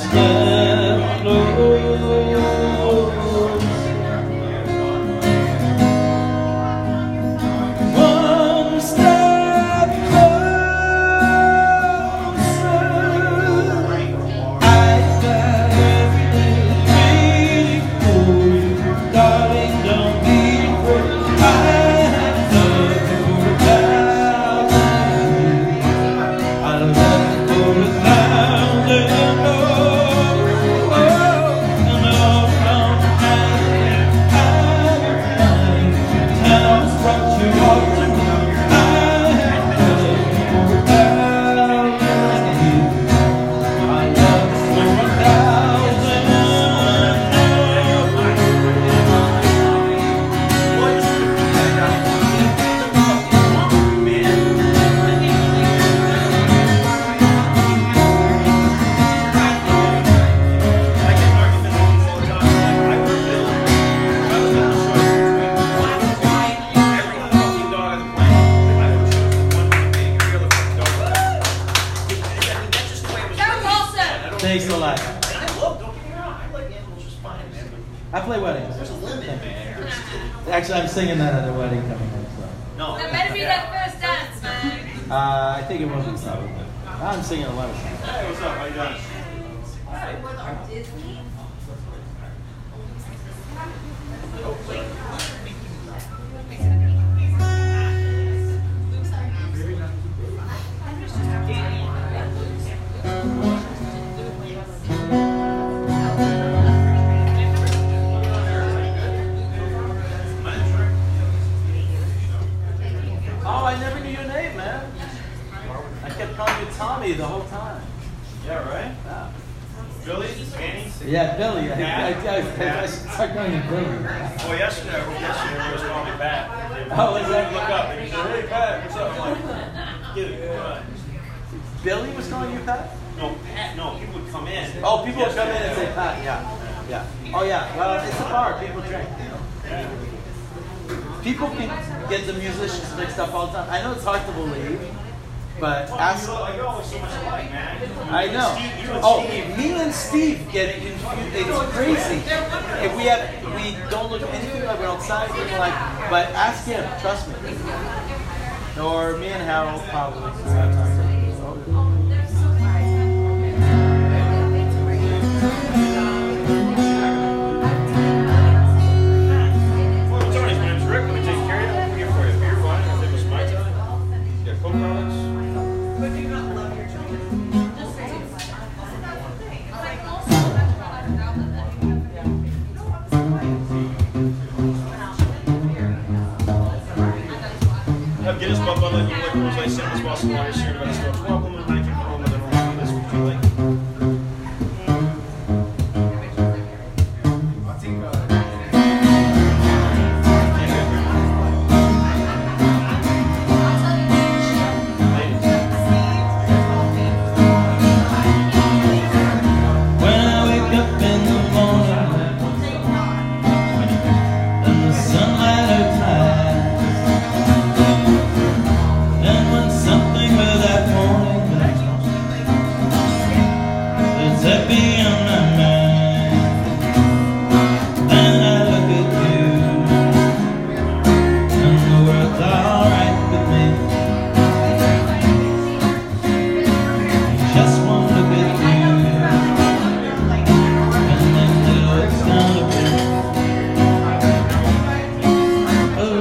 stand alone. One step closer. I got everything waiting for you, darling. Don't be afraid. I have nothing for a thousand. I have nothing for a thousand. Thanks a lot. And I love, don't get me wrong, I like animals just fine, man. I play weddings. There's a limit, man. Actually, I'm singing that at a wedding coming up, so. No. That better be that first dance, man. I think it was not so. I'm singing a lot of songs. Hey, what's up? How you doing? Hi. We're on Disney. Oh, wait. Tommy the whole time. Yeah, right? Yeah. Billy? Danny? Yeah, Billy. I started calling you Billy. Well, yesterday he was calling me Bat. Oh, is that? Look up. He said, hey, Pat, what's up? I'm like, get it. Come on. Billy was calling you Pat? No, Pat. No, people would come in. Oh, people would come in and say Pat. Yeah. Yeah. Oh, yeah. Well, it's a bar. People drink. Yeah. People can get the musicians mixed up all the time. I know it's hard to believe. But I know. Oh, me and Steve get confused. It's crazy. If we don't look anything like we're outside. We're like, but ask him. Trust me. Or me and Harold probably. Somebody's name's Rick. Let me take care of you. I'm here for you. Beer, wine, I think it's my time. You got co-products. But do you not love your children? Just say it. That's the thing. It's like also that's what I found with that. I'll get us bumped on like the rules I sent us while some lawyers shared about this stuff. Welcome and I can home with an old this would you like.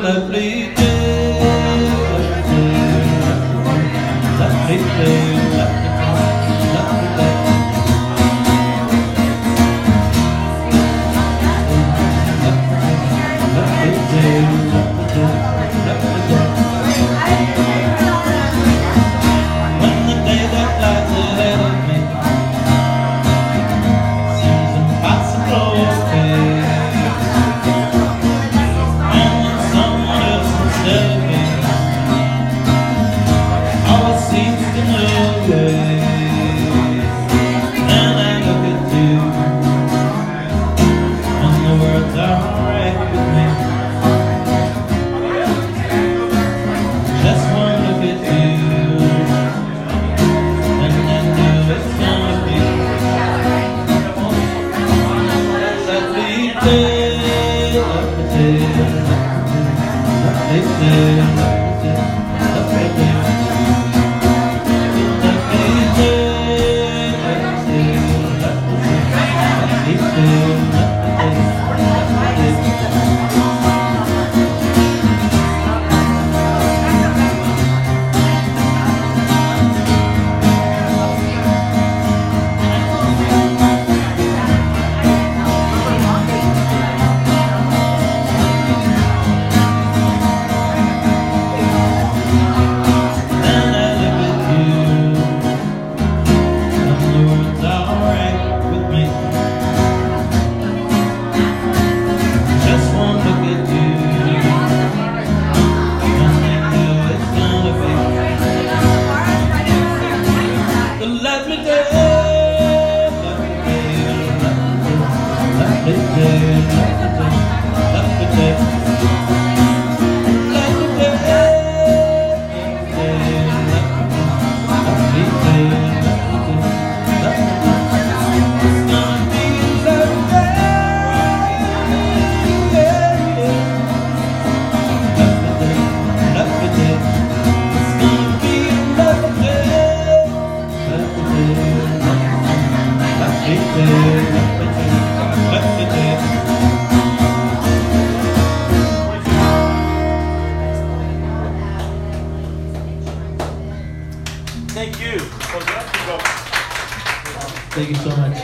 Lovely day. Thank you. Thank you so much.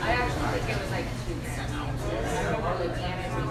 I actually think it was like 2 seconds. I don't know, really.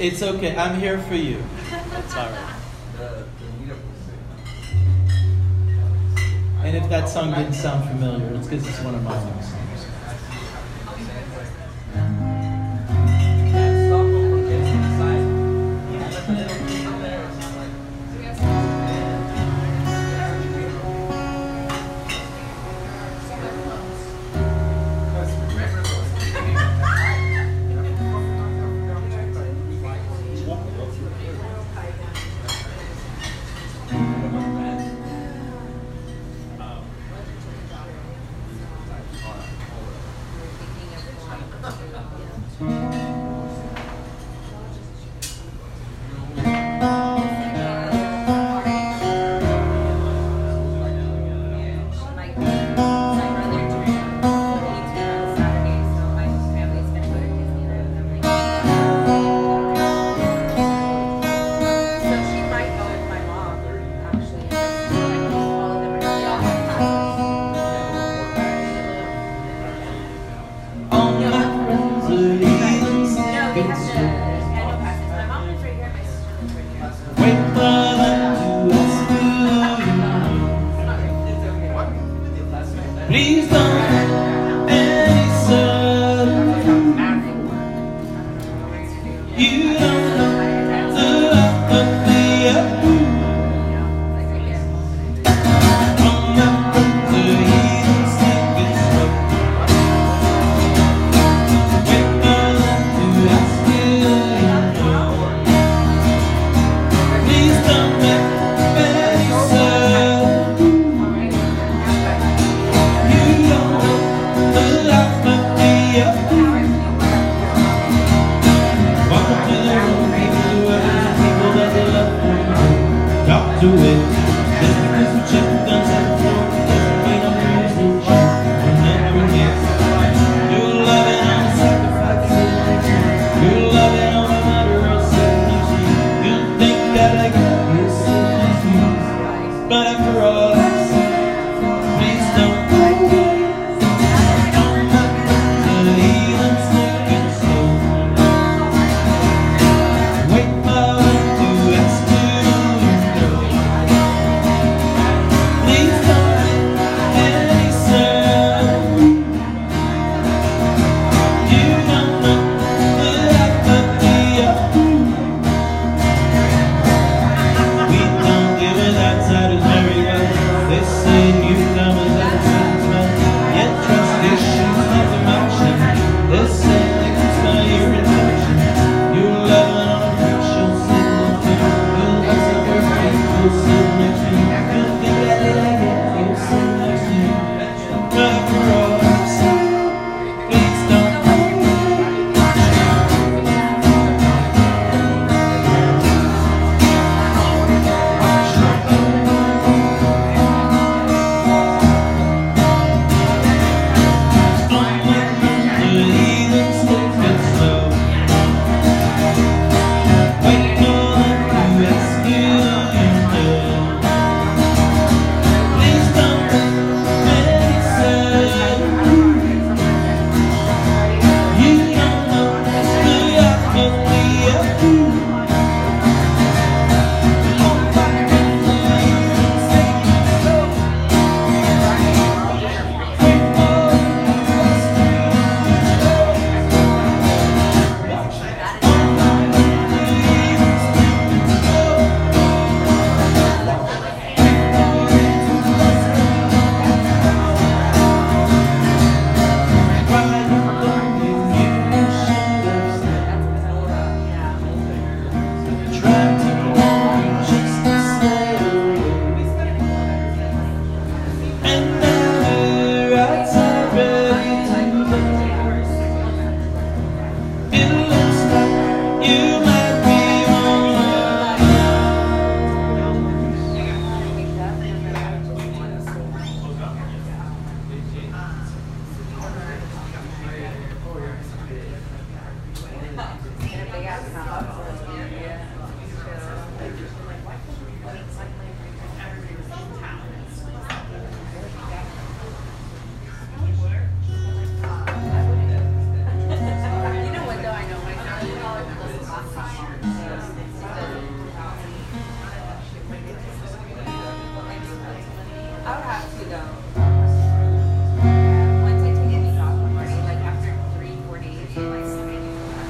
It's okay, I'm here for you. That's all right. And if that song didn't sound familiar, it's because it's one of my own songs. I'll have to though. Once I take any off in the morning, like after 3-4 days, I'm like somebody do that.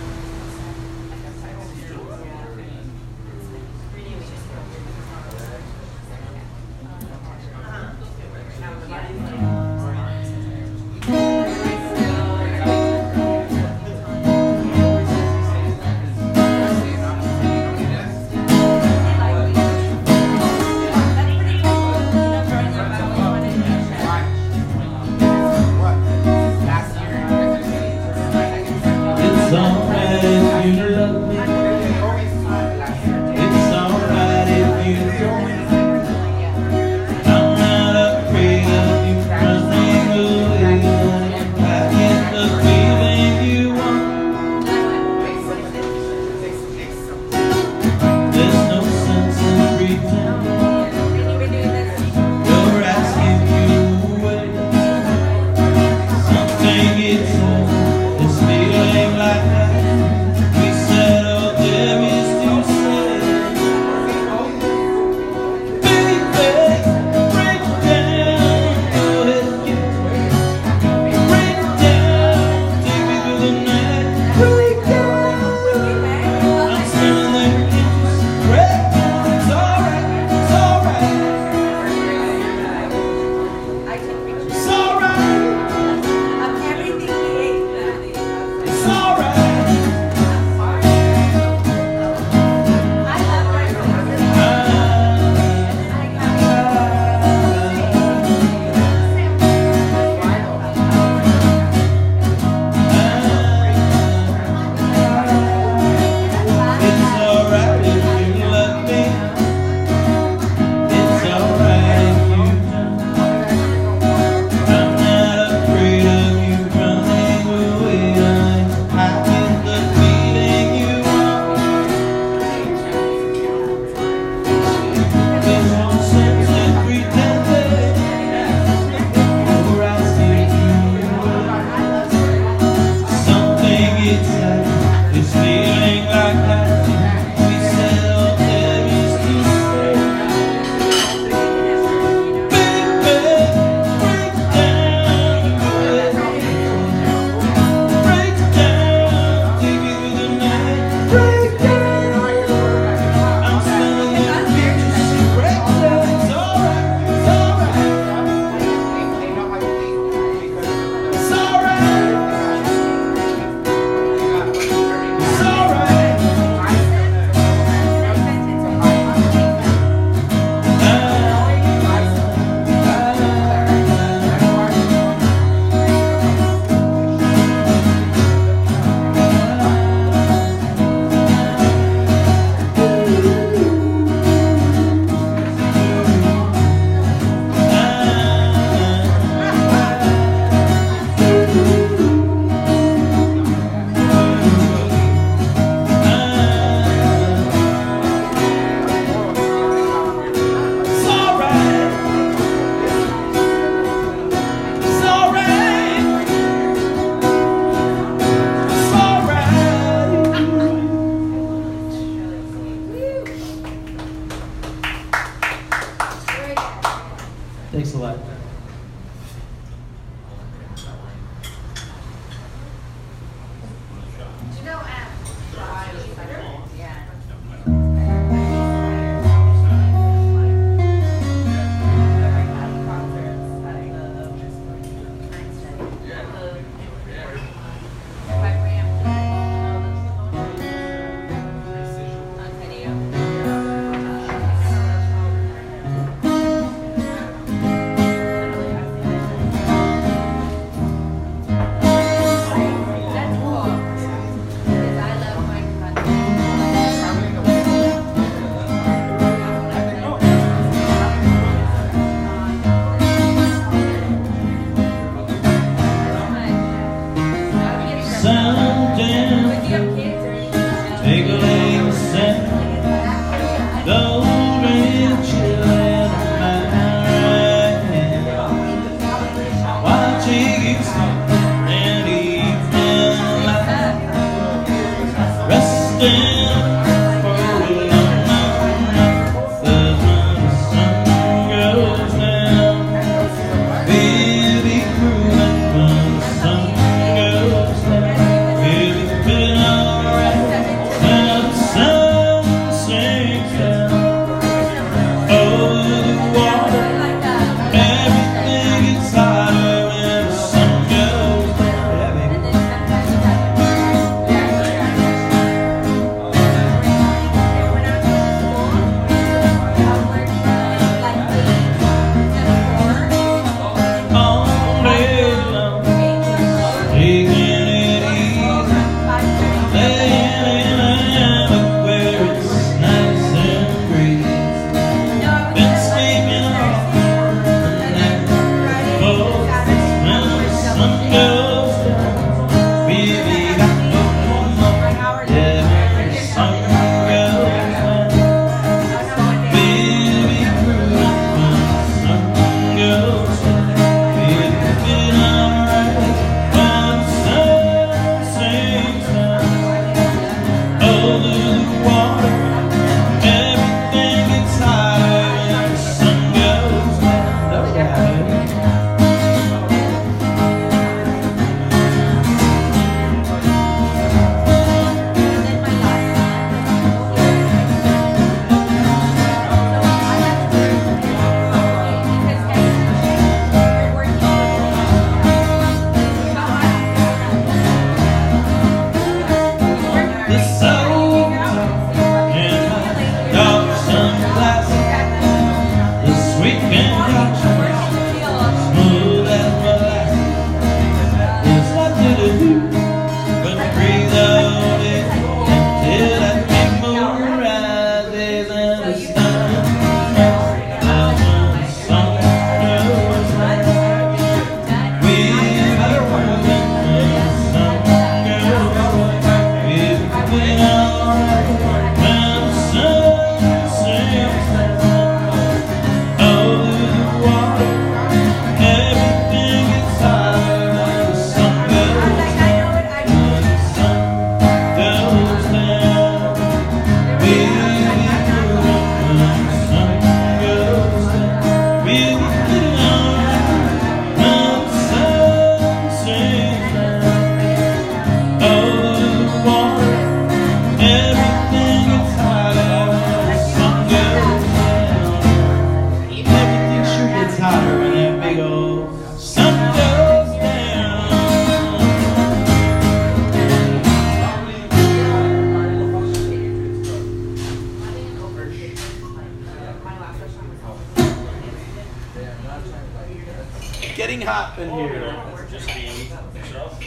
getting hot in here. Just being yourself.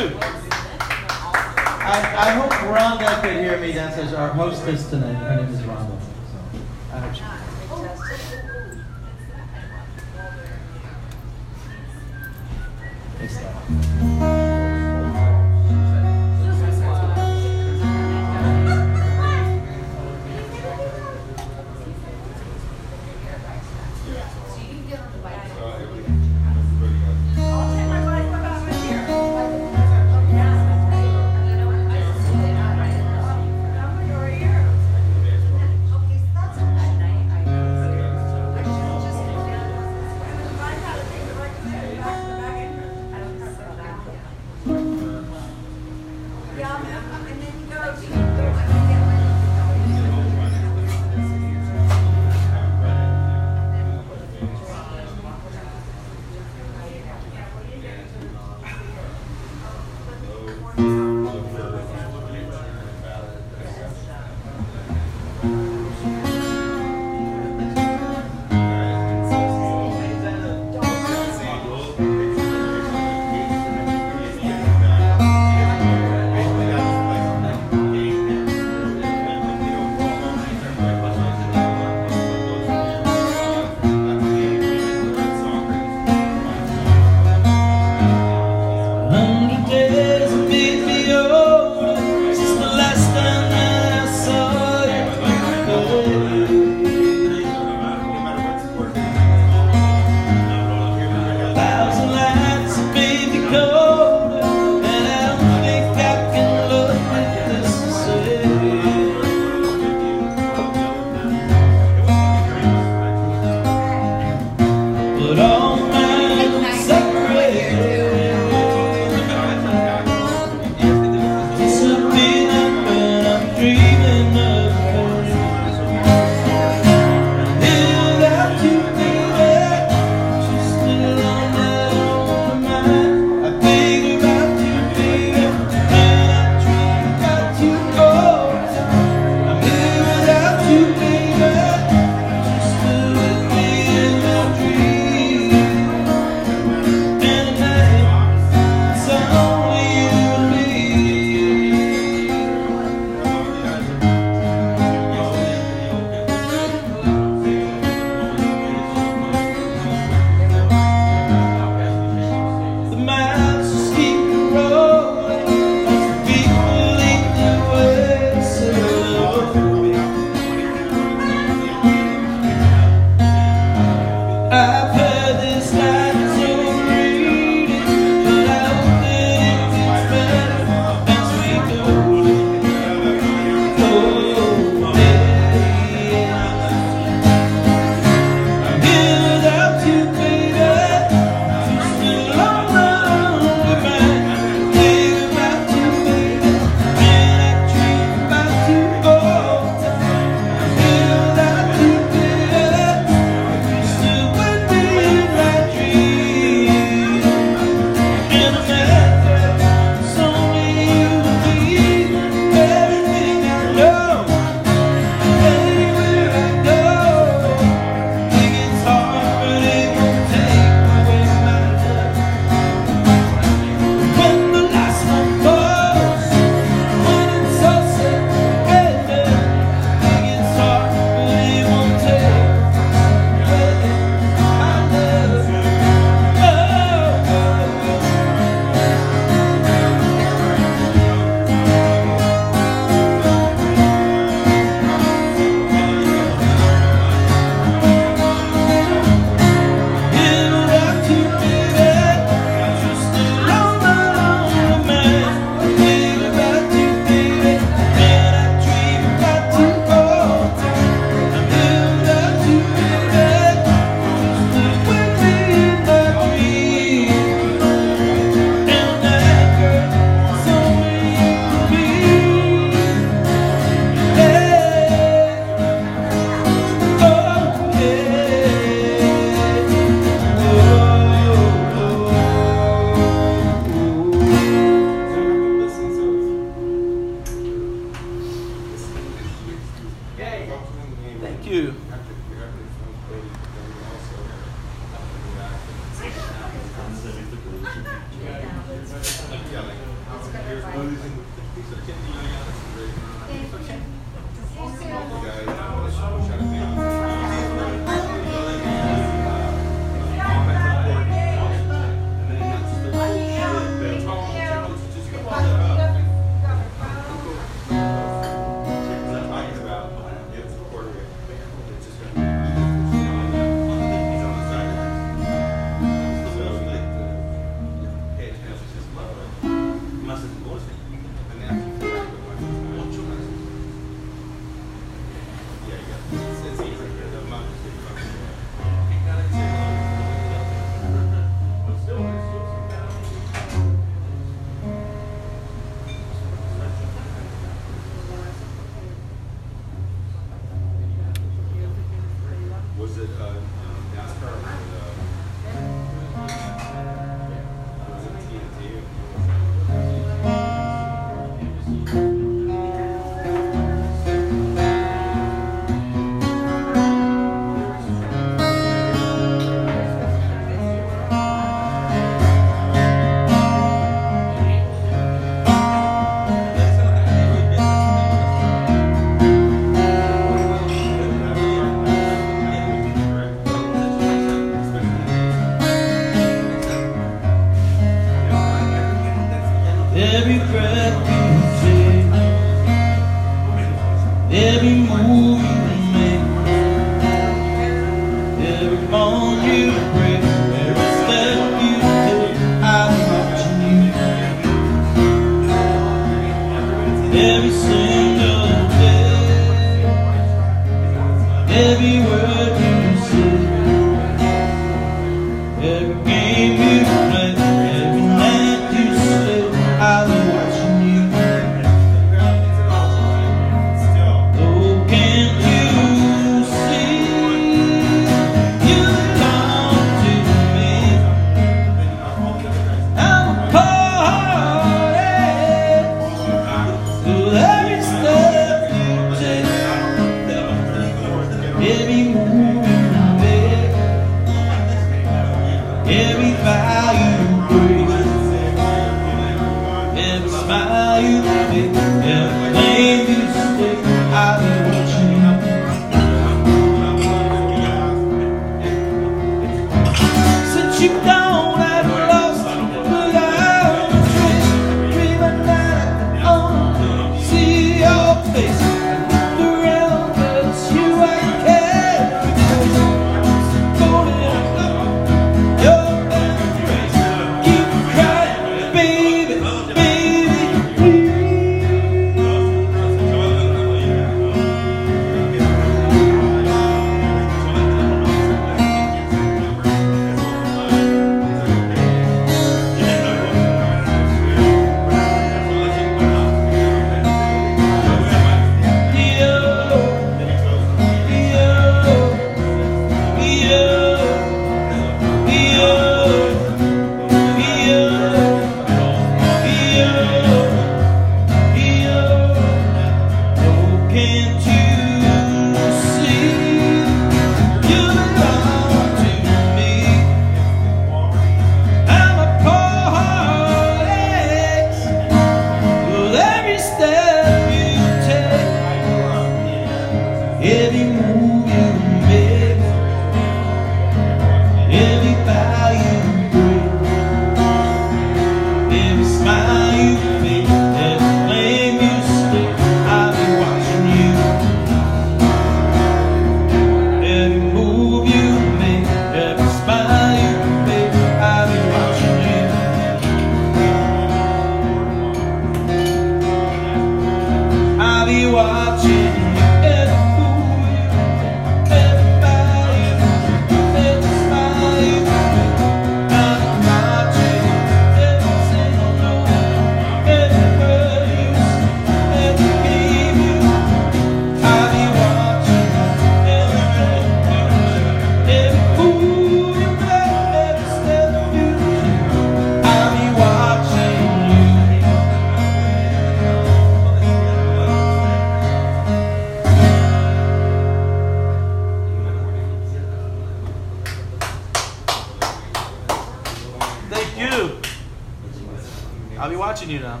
I'll be watching you now.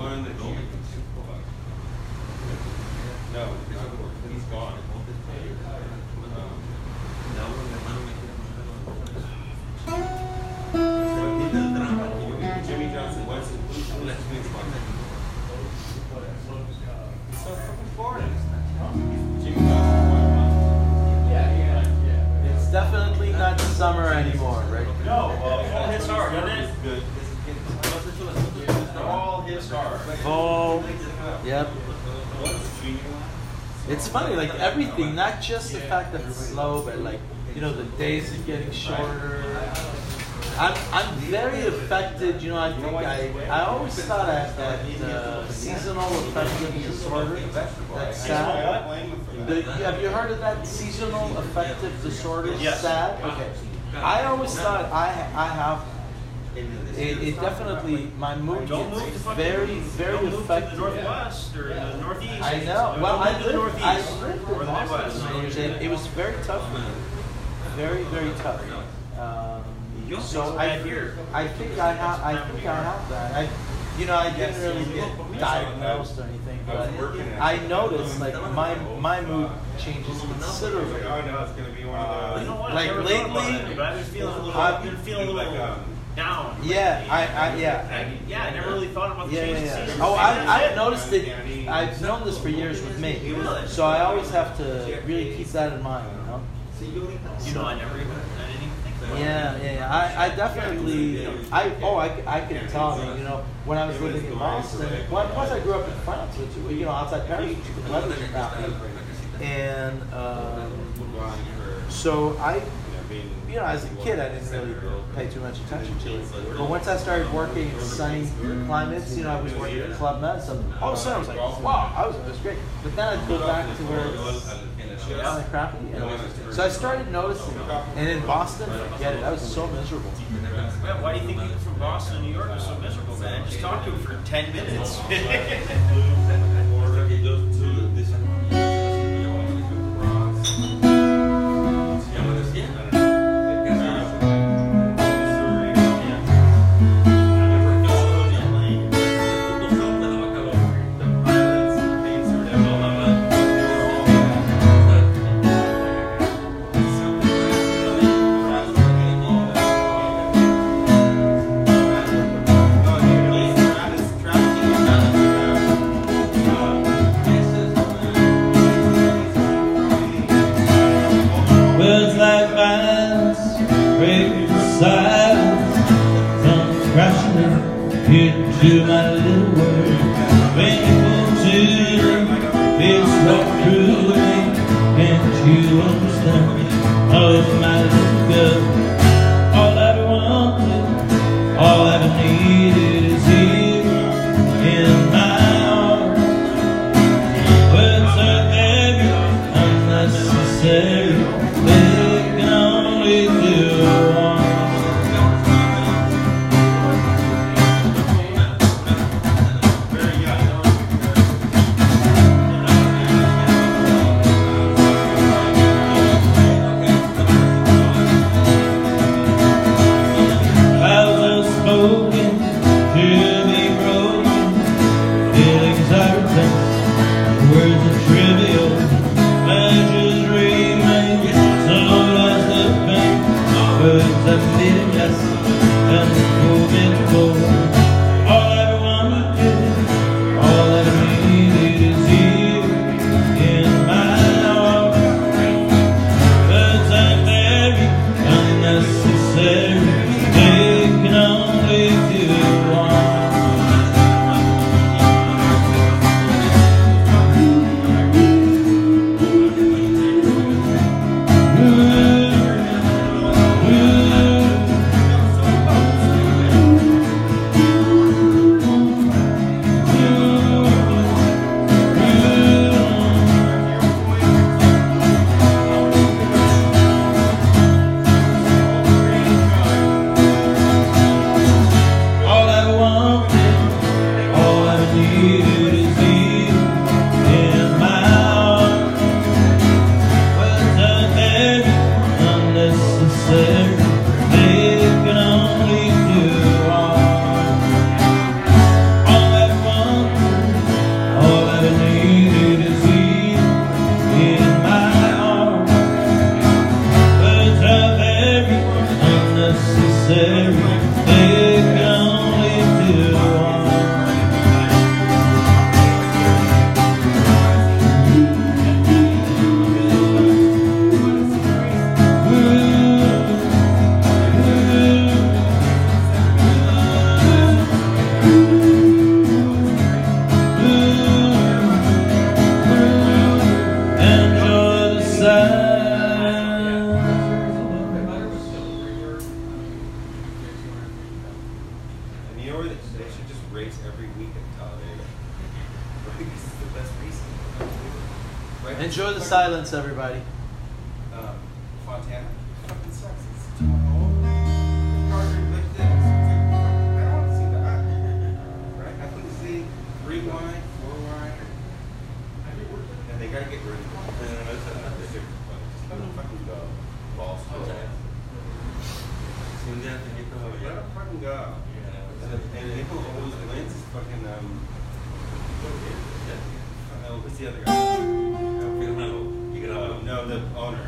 one that you... No, he's gone. Jimmy Johnson was in that swing spot. He's so fucking Florida. Jimmy Johnson won. Yeah. It's definitely not summer anymore, right? No, all hits are, isn't it? Good. All hits are. Oh, yep. It's funny, like everything, not just the fact that it's slow, but like, you know, the days are getting shorter. I'm very affected, you know, I think I always thought that seasonal affective disorder, that SAD. Have you heard of that seasonal affective disorder, SAD? Okay. I always thought I have. It definitely, my mood gets very, very affected. Don't move to the Northwest or the Northeast. I know. Well, I lived in Boston. It was very tough for me. Very, very tough. So I think I have that. I didn't really get diagnosed or anything, but I noticed like my mood changes considerably. I know it's gonna be one of those. Like lately, I've been feeling a little down. Yeah, I never really thought about the change of season. Oh, I've noticed it. I've known this for years with me, so I always have to really keep that in mind. You know, I never even. Yeah. I definitely, I can tell, you know, when I was living in Boston, well, plus I grew up in France, which, you know, outside Paris, which the weather is not good. And so I, you know, as a kid, I didn't really pay too much attention to it. But once I started working in sunny climates, you know, I was working at Club Med, so all of a sudden I was like, wow, it was great. But then I'd go back to where it's kind of crappy. So I started noticing, and in Boston, forget it, I was so miserable. Man, why do you think people from Boston and New York are so miserable, man? Just talk to them for 10 minutes. Necessary, they can only You know where they should just race every week in Talladega. This is the best racing. Enjoy the silence, everybody. Fontana. Fucking sucks. It's too old. Like this. I don't want to see that. Right? I want to see 3-wide, 4-wide. And they gotta get rid of it. And that's another shit. Just let them fucking go. Balls. Soon they have to get the whole. Let them fucking go. And people always wins is fucking what's the other guy? No, the owner.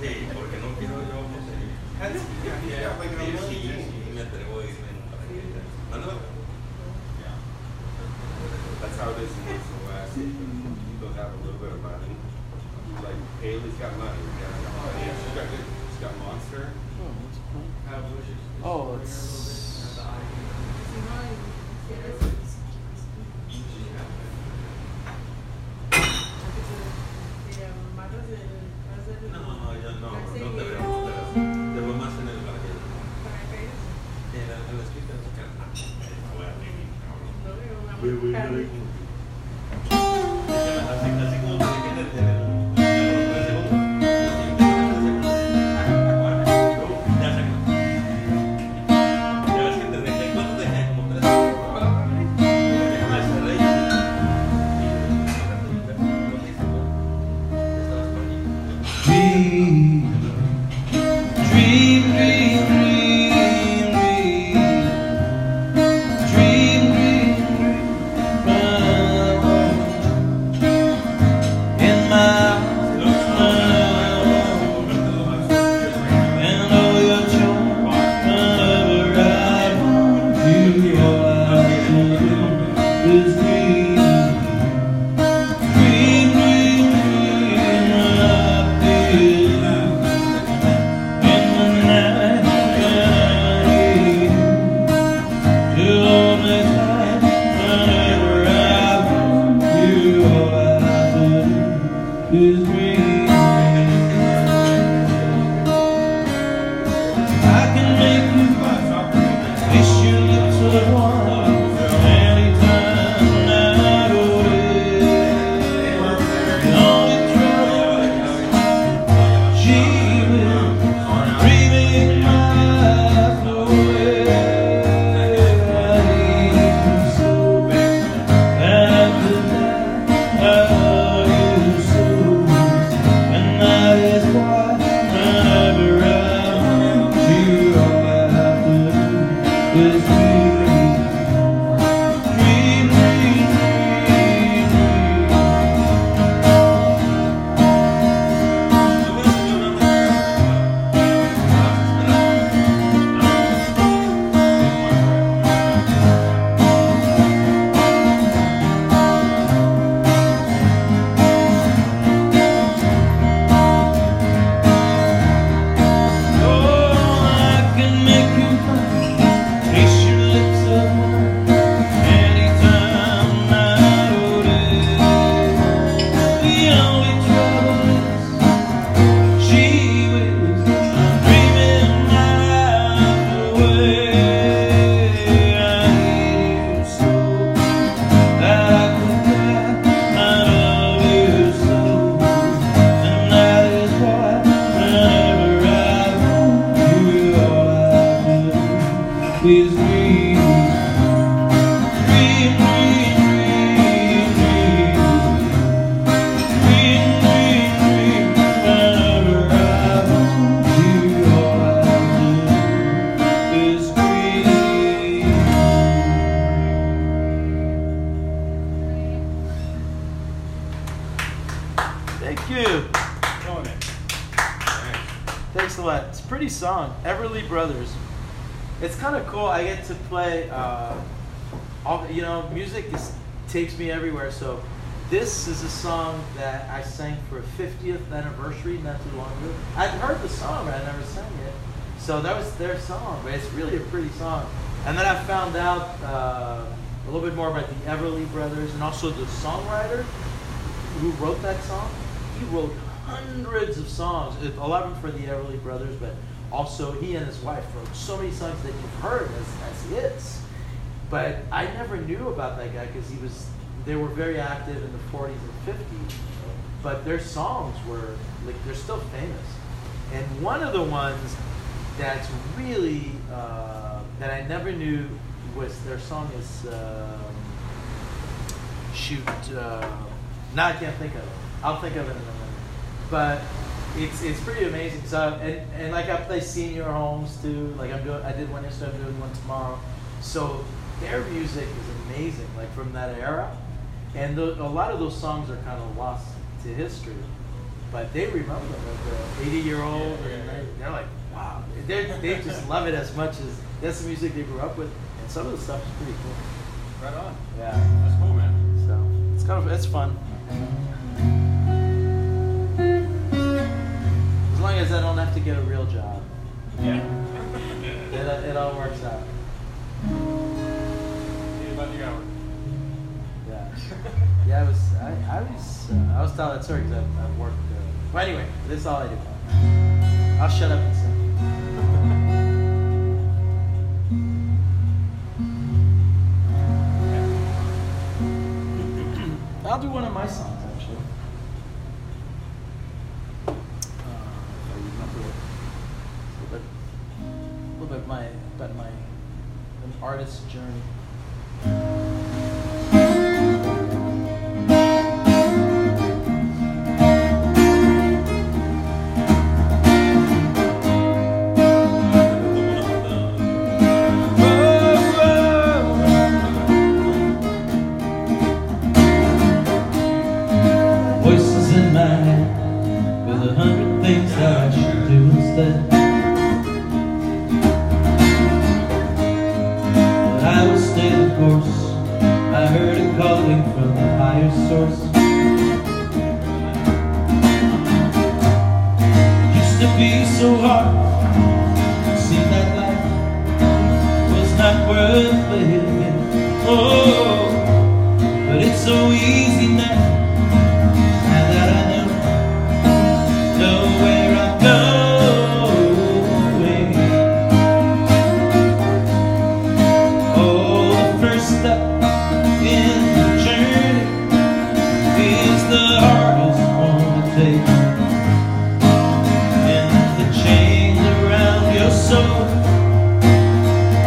Hey, porque no quiero yo that's yeah, like a million things. Yeah. That's how it is in the West. You both have a little bit of money. Like Haley's got money. Yeah, she's got good. She's got Monster. Oh, it's song, Everly Brothers. It's kind of cool. I get to play, all, you know, music is, takes me everywhere. So this is a song that I sang for a 50th anniversary not too long ago. I'd heard the song, but I never sang it. So that was their song, but it's really a pretty song. And then I found out a little bit more about the Everly Brothers and also the songwriter who wrote that song. He wrote hundreds of songs, 11 for the Everly Brothers, but also, he and his wife wrote so many songs that you've heard as hits. But I never knew about that guy because they were very active in the 40s and 50s, but their songs were, like, they're still famous. And one of the ones that's really, that I never knew was their song is, now I can't think of it. I'll think of it in a minute. But it's pretty amazing. So and like I play senior homes too. Like I did one yesterday, I'm doing one tomorrow. So their music is amazing, like from that era. And a lot of those songs are kind of lost to history, but they remember them. Like the 80-year-old, and they're like, wow, they just love it as much as that's the music they grew up with. And some of the stuff is pretty cool. Right on. Yeah. That's cool, man. So it's kind of fun. As long as I don't have to get a real job. Yeah. It all works out. Yeah. Yeah, I was telling that story because I've worked. But anyway, this is all I do. I'll shut up and sing. I'll do one of my songs, actually. I remember a little bit about my an artist's journey.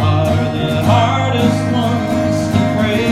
Are the hardest ones to break.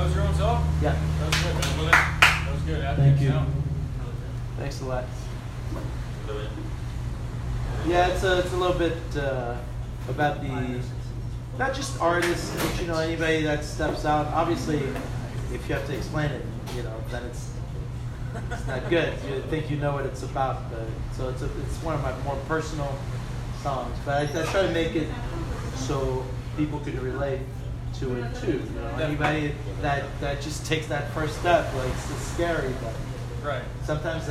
That was your own song? Yeah. That was good, man. Really, that was good. Thank you. Sound. Thanks a lot. Yeah, it's a little bit about the, not just artists, but, you know, anybody that steps out. Obviously, if you have to explain it, you know, then it's not good. You think you know what it's about, but so it's one of my more personal songs. But I try to make it so people can relate to it too. You know, anybody that just takes that first step, like it's scary, but right. Sometimes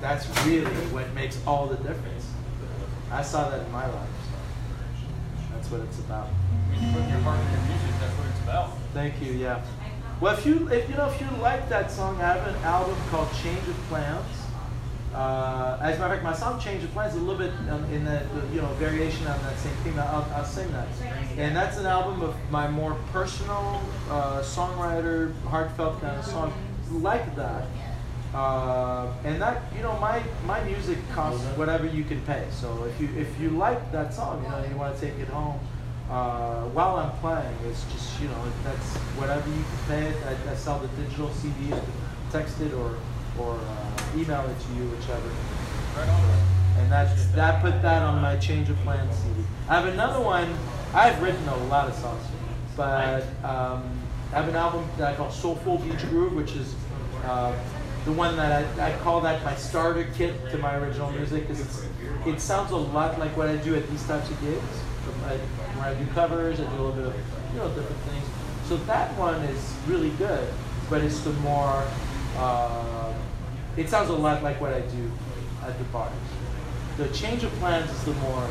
that's really what makes all the difference. I saw that in my life, so that's what it's about. When you put your heart in your music, that's what it's about. Thank you. Yeah. Well, if you like that song, I have an album called Change of Plans. As a matter of fact, my song Change of Plans is a little bit in that, you know, variation on that same theme. I'll sing that, and that's an album of my more personal songwriter, heartfelt kind of song like that. And that, you know, my music costs whatever you can pay. So if you like that song, you know, and you want to take it home while I'm playing, it's just, you know, that's whatever you can pay it. I sell the digital CD, I text it or email it to you, whichever. Right on. And I put that on my Change of Plans CD. I have another one. I've written a lot of songs, but I have an album that I call Soulful Beach Groove, which is the one that I call that my starter kit to my original music, because it sounds a lot like what I do at these types of gigs. When I do covers, I do a little bit of, you know, different things. So that one is really good, but it's the more, it sounds a lot like what I do at the bars. The Change of Plans is the more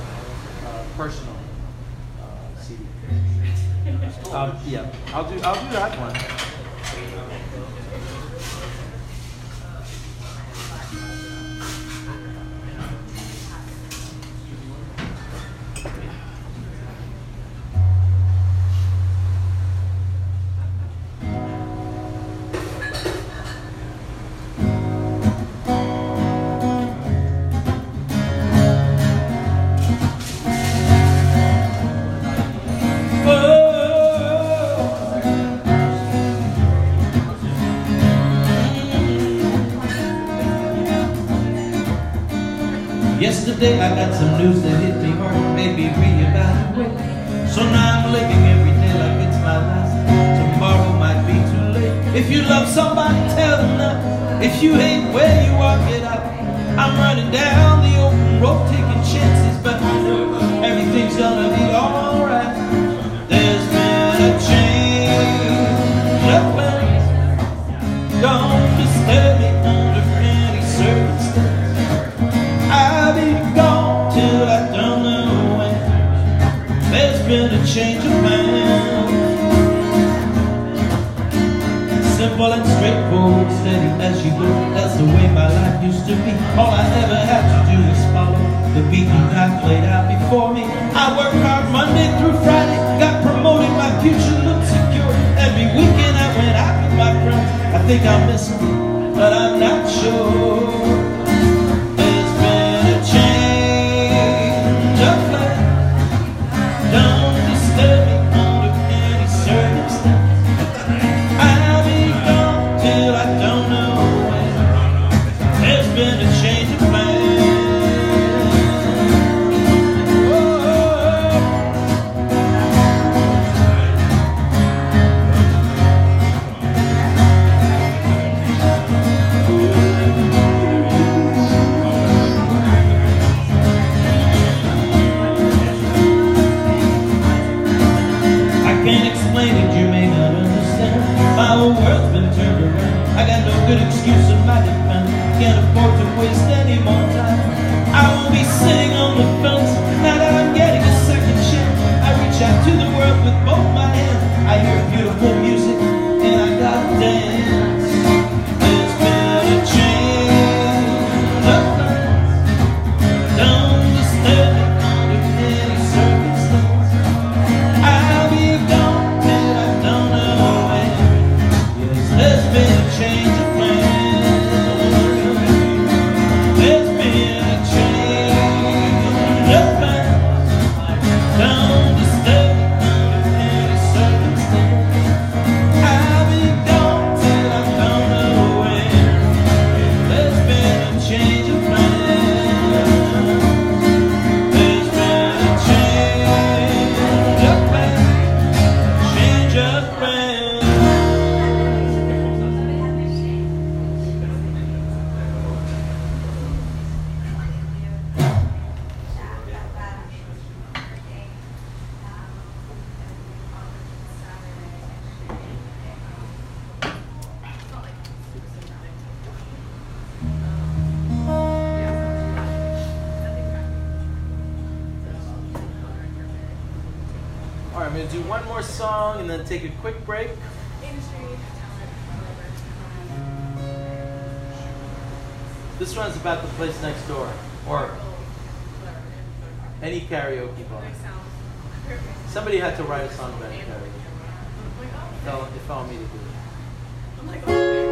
personal CD. Yeah, I'll do that one. Yesterday I got some news that hit me hard and made me reevaluate. So now I'm living every day like it's my last. Tomorrow might be too late. If you love somebody, tell them now. If you hate where you are, get out. I'm running down the open road, taking chances, but I know everything's gonna be alright. There's been a change of plans. Don't disturb me under any circumstance. There's been a change of mind. Simple and straightforward, steady as you go. That's the way my life used to be. All I ever had to do is follow the beaten path laid out before me. I work hard Monday through Friday, got promoted, my future looked secure. Every weekend I went out with my friends. I think I'll miss it, but I'm not sure. There's been a change of plans. going to do one more song and then take a quick break. This one's about the place next door, or any karaoke bar. Somebody had to write a song about karaoke. So it fell me to do it.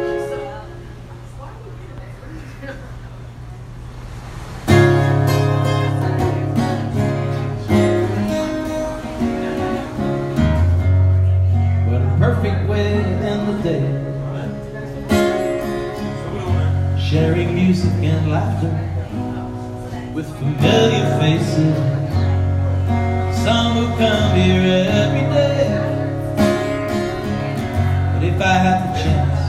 Sharing music and laughter with familiar faces, some who come here every day. But if I had the chance,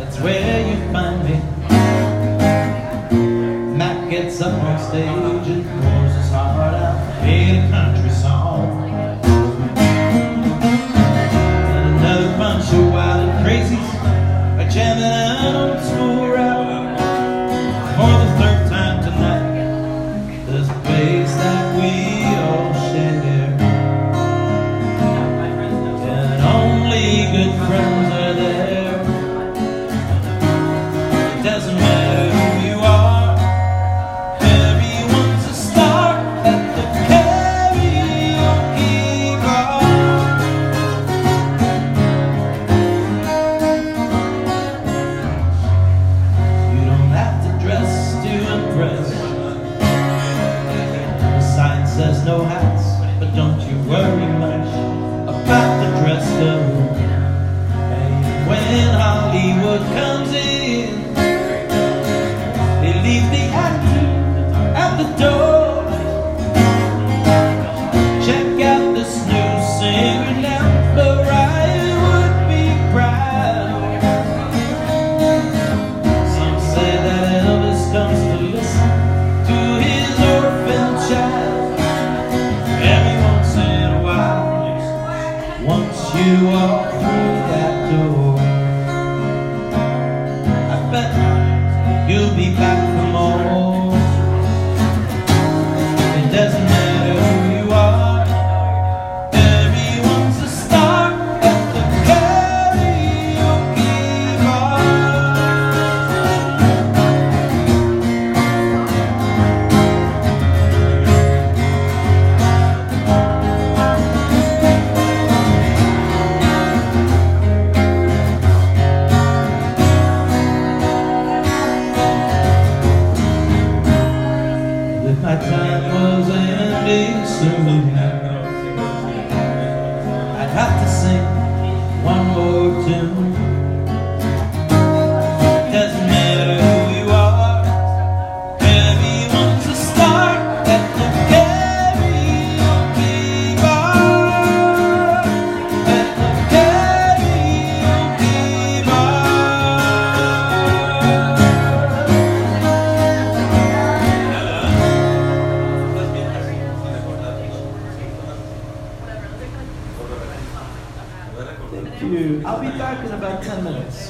that's where you'd find me. Matt gets up on stage and pours his heart out to play a country song, and another bunch of wild and crazies are jamming out on the school route. Thank you. I'll be back in about 10 minutes.